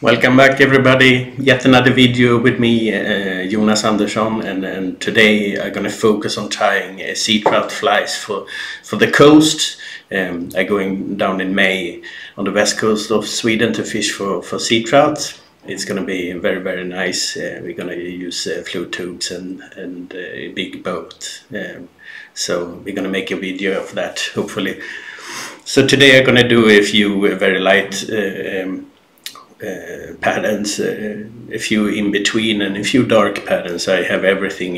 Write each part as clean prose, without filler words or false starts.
Welcome back everybody, yet another video with me, Jonas Andersson, and today I'm going to focus on tying sea trout flies for the coast. I'm going down in May on the west coast of Sweden to fish for sea trout. It's going to be very, very nice. We're going to use float tubes and a big boat, so we're going to make a video of that hopefully. So today I'm going to do a few very light patterns, a few in between and a few dark patterns. I have everything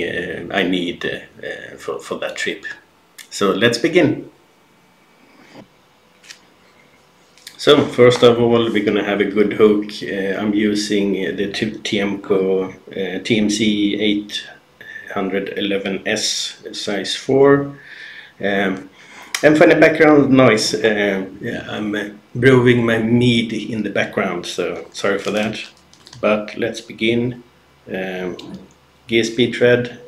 I need for that trip. So let's begin. So first of all, we're gonna have a good hook. I'm using the TMC 811S size 4. And for the background noise, I'm brewing my mead in the background, so sorry for that. But let's begin. GSP thread.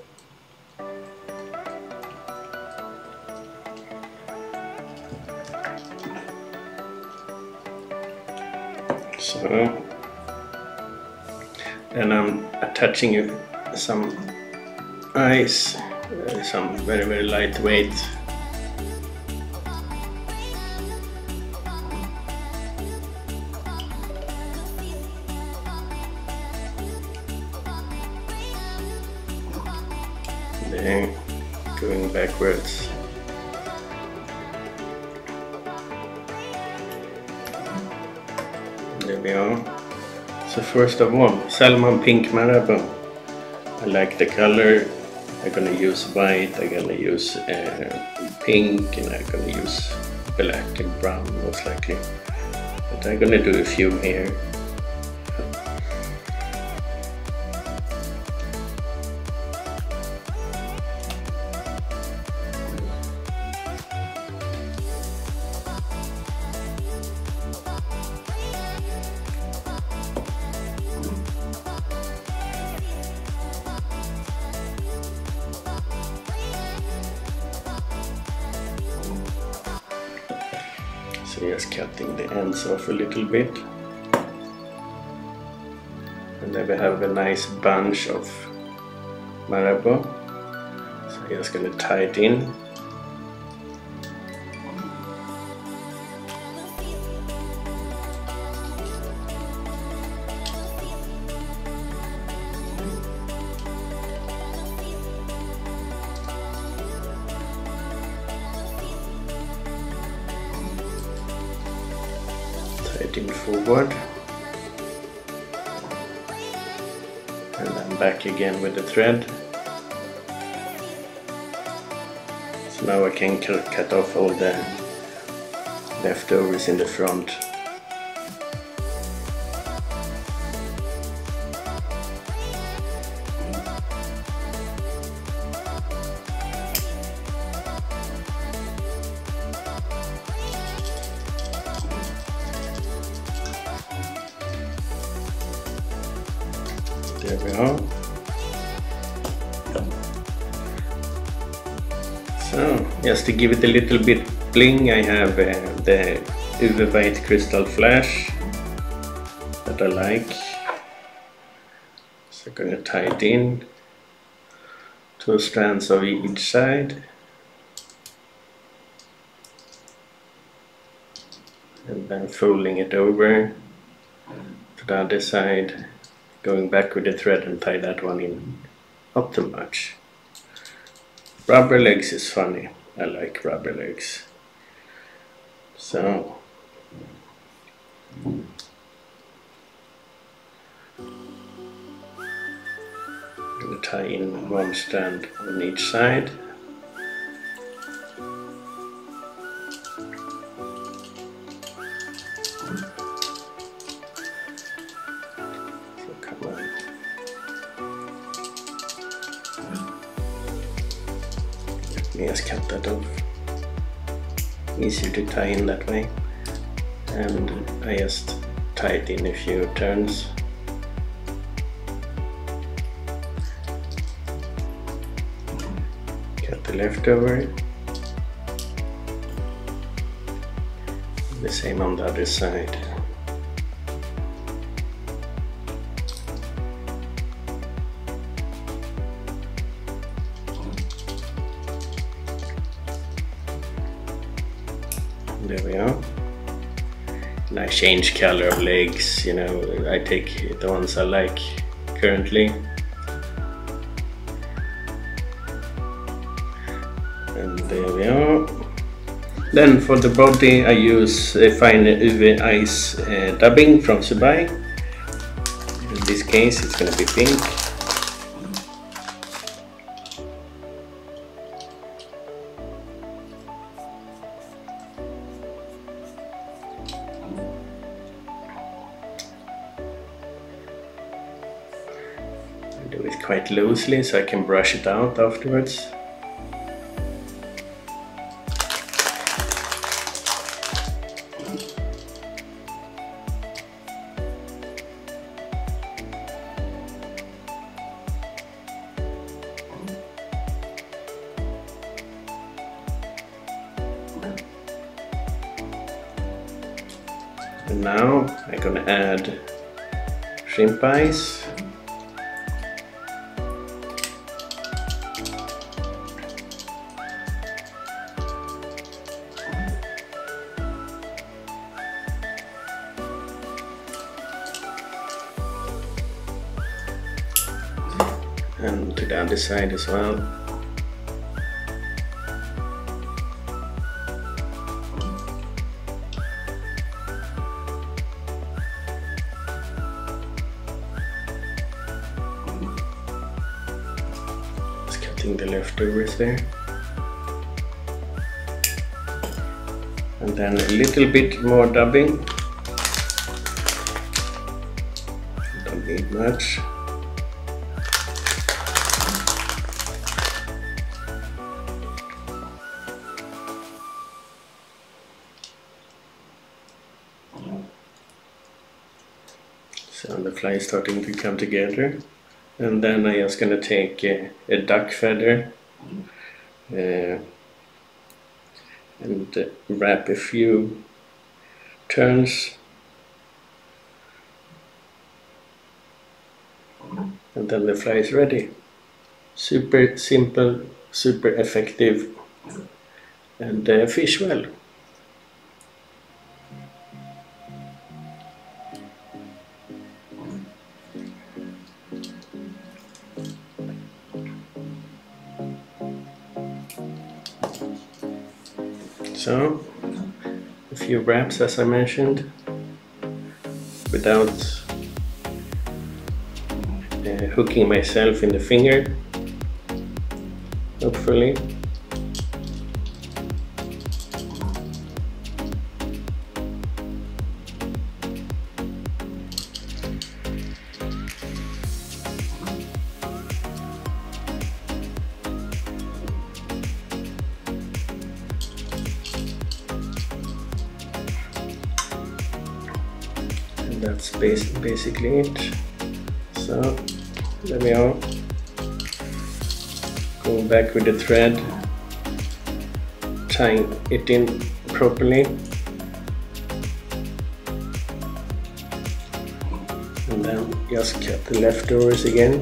So, and I'm attaching some ice, some very, very lightweight. Then going backwards. There we are. So first of all, Salmon Pink Marabou. I like the color. I'm gonna use white, I'm gonna use pink, and I'm gonna use black and brown most likely. But I'm gonna do a few here. Just cutting the ends off a little bit, and then we have a nice bunch of marabou. So I'm just going to tie it in. Forward and then back again with the thread. So now I can cut off all the leftovers in the front. There we are. So, just to give it a little bit bling, I have the UV crystal flash that I like. So I'm going to tie it in, 2 strands of each side, and then folding it over to the other side. Going back with the thread and tie that one in, not too much. Rubber legs is funny, I like rubber legs. So, I'm going to tie in 1 strand on each side. Just cut that off. Easier to tie in that way, and I just tie it in a few turns. Cut the leftover. The same on the other side. There we are. And I change color of legs, you know, I take the ones I like currently. And there we are. Then for the body I use a fine UV ice dubbing from Subai. In this case it's gonna be pink. I do it quite loosely so I can brush it out afterwards. And now I'm gonna add shrimp eyes. And to the other side as well. Just cutting the leftovers there. And then a little bit more dubbing. Don't need much. So the fly is starting to come together, and then I'm just going to take a duck feather and wrap a few turns, and then the fly is ready. Super simple, super effective, and fish well. So, a few wraps as I mentioned, without hooking myself in the finger, hopefully. That's basically it. So there we are. Go back with the thread, tying it in properly, and then just cut the leftovers again.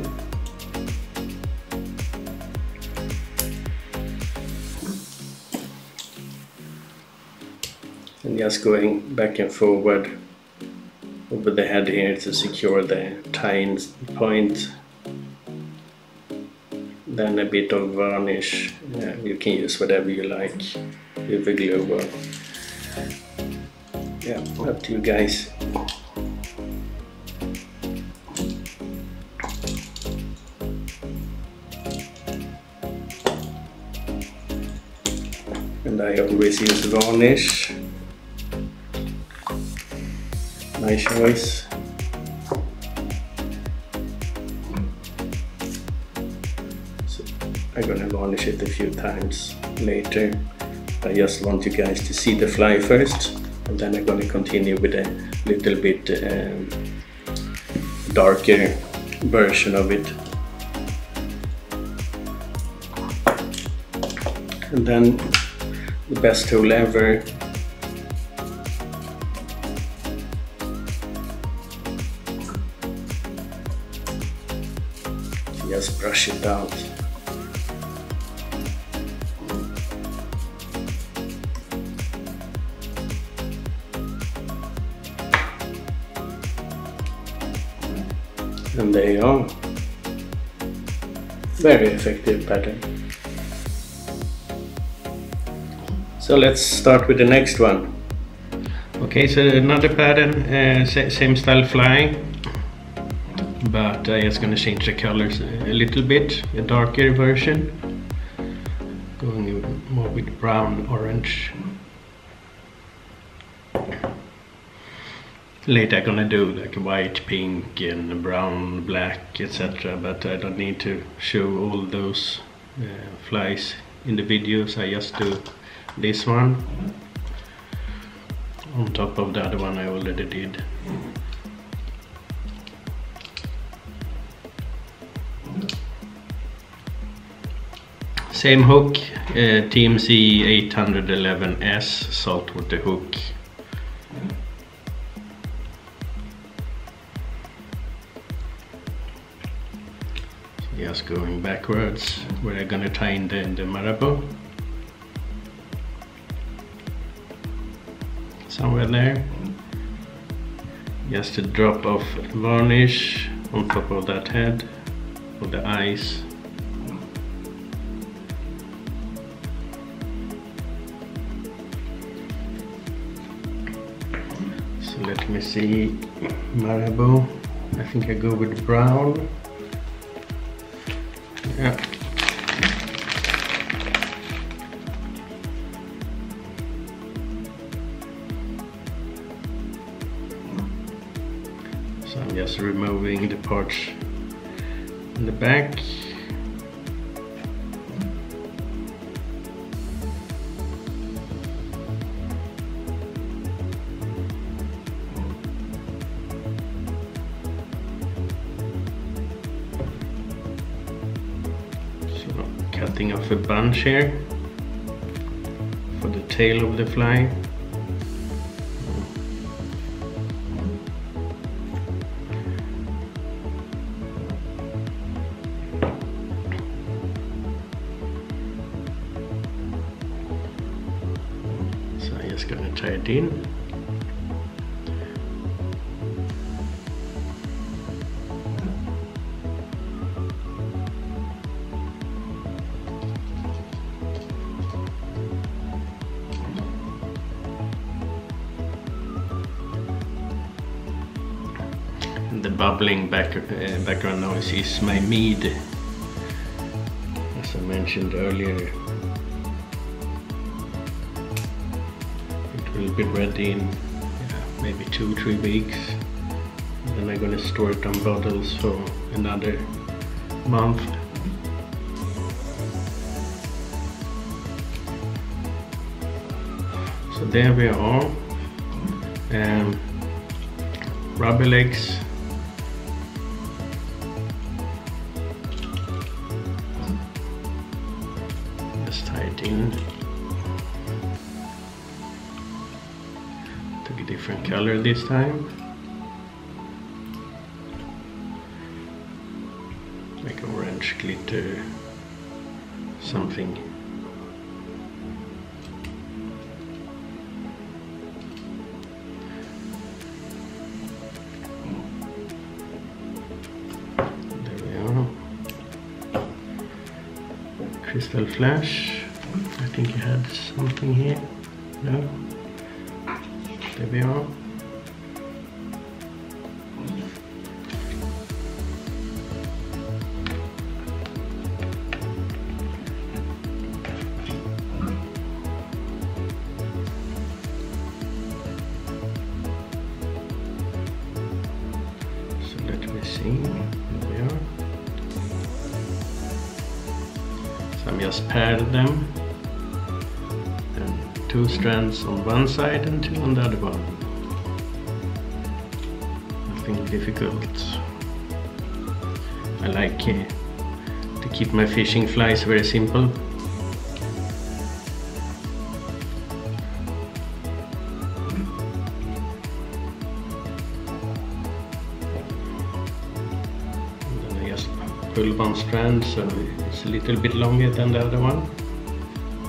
And just going back and forward over the head here to secure the tying point. Then a bit of varnish. You can use whatever you like, with a glue or up to you guys. And I always use varnish. My choice. So I'm gonna varnish it a few times later. I just want you guys to see the fly first, and then I'm gonna continue with a little bit darker version of it. And then the best tool ever. Just brush it out. and there you are. Very effective pattern. So let's start with the next one. Okay, so another pattern, same style flying, but I just gonna change the colors a little bit, a darker version, going more with brown, orange. Later I'm gonna do like white, pink and brown, black, etc. But I don't need to show all those flies in the videos. I just do this one on top of the other one I already did. Same hook, TMC 811S saltwater hook. Just going backwards, we're gonna tie in the marabou. Somewhere there. Just a drop of varnish on top of that head, for the eyes. So let me see, marabou. I think I go with brown. Yeah. So I'm just removing the parts in the back. Cutting off a bunch here for the tail of the fly. So I'm just going to tie it in. The bubbling background noise is my mead, as I mentioned earlier. It will be ready in maybe 2-3 weeks. Then I'm going to store it on bottles for another month. So there we are. Rubber legs. Just tie it in. Took a different color this time. Like orange glitter, something. Crystal flash. I think you had something here. No? There we are. So let me see. There we are. So I'm just paired them, and 2 strands on one side and 2 on the other one. Nothing difficult. I like to keep my fishing flies very simple. Pull one strand, so it's a little bit longer than the other one,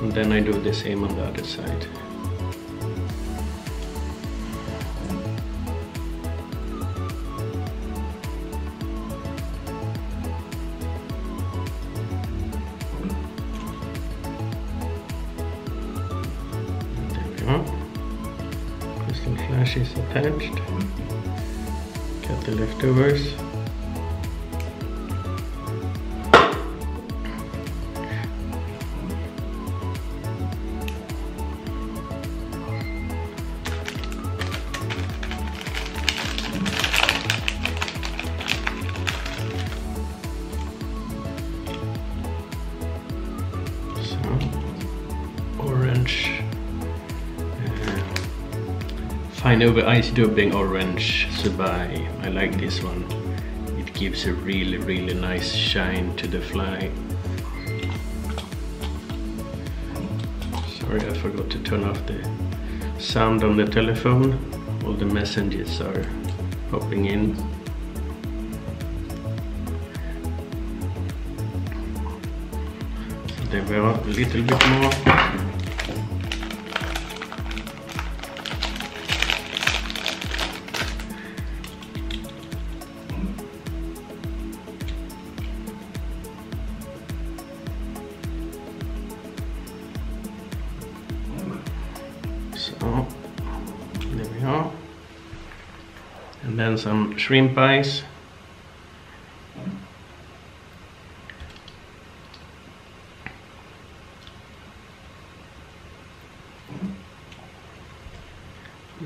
and then I do the same on the other side. Crystal flash is attached. Get the leftovers. Fine over ice dubbing orange Subai. I like this one. It gives a really nice shine to the fly. Sorry, I forgot to turn off the sound on the telephone. All the messages are popping in. So there we are, a little bit more. So, there we are. And then some shrimp eyes.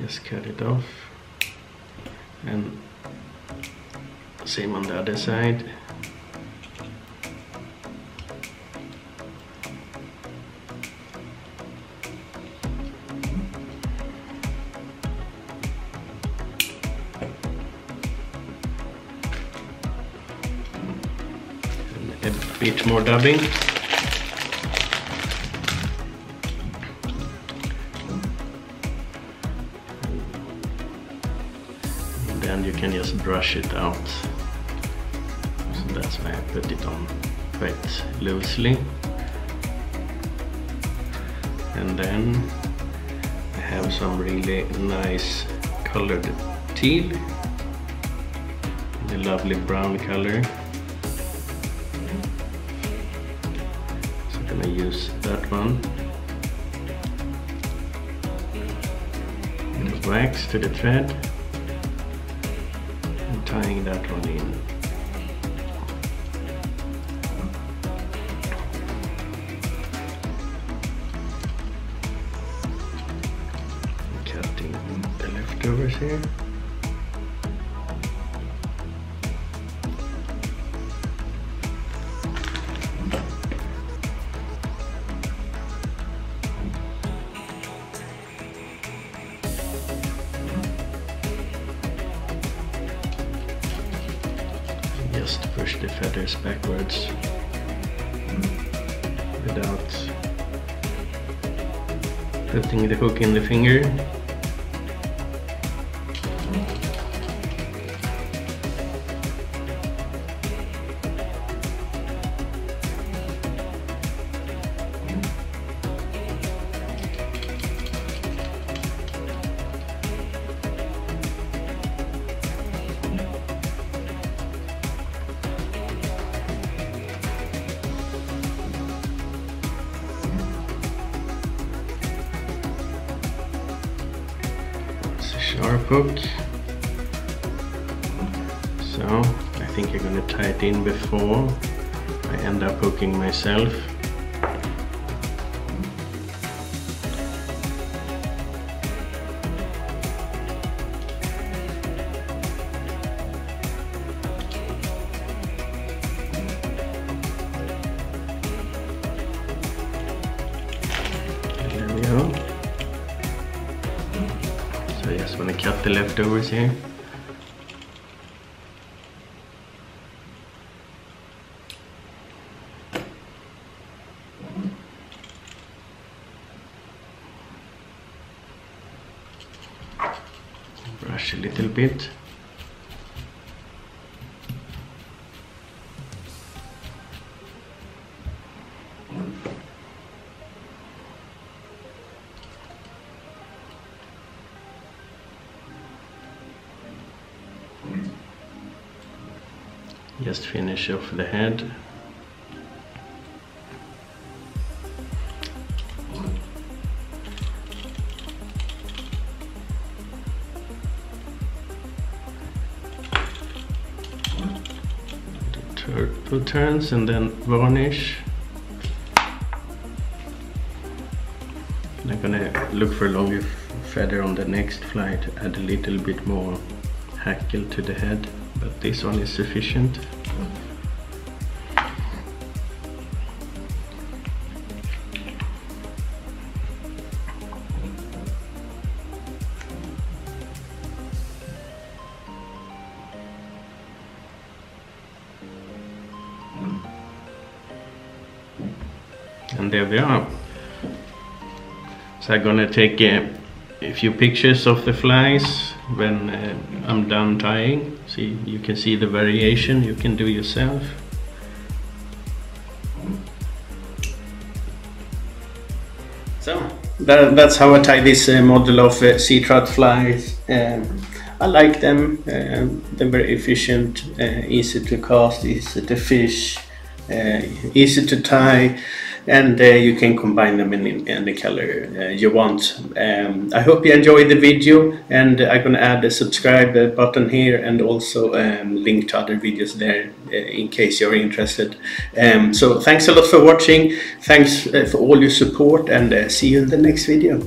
Just cut it off. And same on the other side. A bit more dubbing. And then you can just brush it out. So that's why I put it on quite loosely. And then I have some really nice colored teal. The lovely brown color. I use that one and wax to the thread and tying that one in. Cutting the leftovers here. Just push the feathers backwards without putting the hook in the finger. Sharp hook. So I think you're going to tie it in before I end up hooking myself. And there we go. I just want to cut the leftovers here. Brush a little bit. Just finish off the head. or two turns and then varnish. And I'm gonna look for a longer feather on the next fly to add a little bit more hackle to the head, but this one is sufficient. And there we are. So I'm gonna take a few pictures of the flies when I'm done tying. See, you can see the variation you can do yourself. So that's how I tie this model of sea trout flies. I like them. They're very efficient, easy to cast, easy to fish, easy to tie. And you can combine them in any color you want. I hope you enjoyed the video, and I'm going to add a subscribe button here and also link to other videos there in case you're interested. So thanks a lot for watching, thanks for all your support, and see you in the next video.